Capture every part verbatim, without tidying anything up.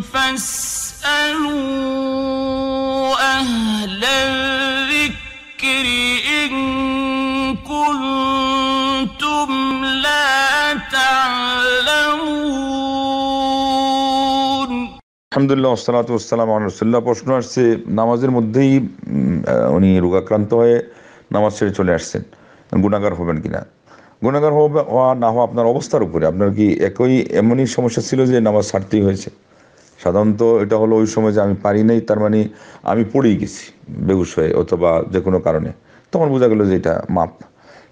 فاسألوا أهل الذكر إن كنتم لا تعلمون. الحمد لله والصلاة والسلام على رسول الله. প্রশ্ন আসছে নামাজের মধ্যেই উনি রোগাক্রান্ত হয়ে নামাজ ছেড়ে চলে আসছেন, গুনাহগার হবেন কিনা? গুনাহগার হবে না হওয়া আপনার অবস্থার উপরে। আপনার কি একই এমনই সমস্যা ছিল যে নামাজ ছাড়তেই হয়েছে? সাধারণত এটা হলো ওই সময় যে আমি পারি নাই, তার মানে আমি পড়েই গেছি বেহুশ হয়ে অথবা যে কোনো কারণে, তখন বোঝা গেল যে এটা মাপ।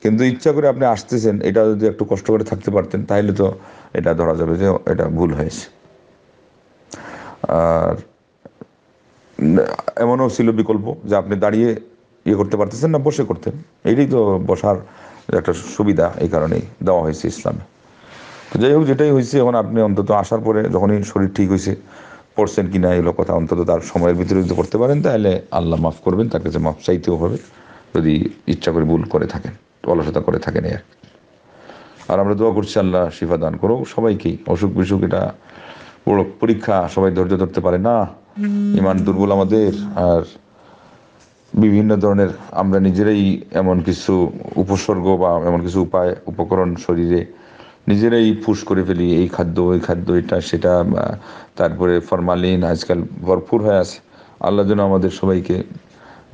কিন্তু ইচ্ছা করে আপনি আসতেছেন, এটা যদি একটু কষ্ট করে থাকতে পারতেন তাহলে তো এটা ধরা যাবে যে এটা ভুল হয়েছে। আর এমনও ছিল বিকল্প যে আপনি দাঁড়িয়ে ইয়ে করতে পারতেছেন না, বসে করতেন। এটাই তো বসার একটা সুবিধা, এই কারণেই দেওয়া হয়েছে ইসলামে। তো যাই হোক, যেটাই হয়েছে এখন আপনি অন্তত আসার পরে যখনই শরীর ঠিক হয়েছে পড়ছেন কি না এগুলো কথা অন্তত তার সময়ের ভিতরে যদি করতে পারেন তাহলে আল্লাহ মাফ করবেন, তার কাছে মাফ চাইতেও হবে যদি ইচ্ছা করে ভুল করে থাকেন, অলসতা করে থাকেন এই আর কি। আর আমরা দোয়া করছি আল্লাহ শিফা দান করো সবাইকেই। অসুখ বিসুখ এটা বড় পরীক্ষা, সবাই ধৈর্য ধরতে পারে না, ইমান দুর্বল আমাদের। আর বিভিন্ন ধরনের আমরা নিজেরাই এমন কিছু উপসর্গ বা এমন কিছু উপায় উপকরণ শরীরে নিজেরাই পুশ করে ফেলি, এই খাদ্য ওই খাদ্য এটা সেটা, তারপরে ফরমালিন আজকাল ভরপুর হয়ে আছে। আল্লাহ যেন আমাদের সবাইকে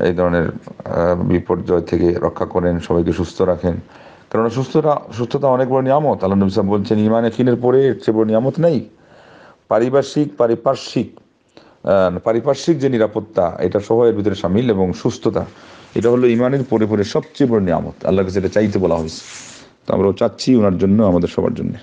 এই ধরনের বিপর্যয় থেকে রক্ষা করেন, সবাইকে সুস্থ রাখেন, কারণ সুস্থতা সুস্থতা অনেক বড় নিয়ামত। আল্লাহ নবী সাহেব বলছেন ইমানে কিনের পরে এর চেয়ে বড় নিয়ামত নেই। পারিপার্শ্বিক পারিপার্শ্বিক পারিপার্শ্বিক যে নিরাপত্তা এটা সবাইয়ের ভিতরে সামিল, এবং সুস্থতা এটা হলো ইমানের পরে পরে সবচেয়ে বড় নিয়ামত। আল্লাহকে যেটা চাইতে বলা হয়েছে তো আমরাও চাচ্ছি ওনার জন্য, আমাদের সবার জন্য।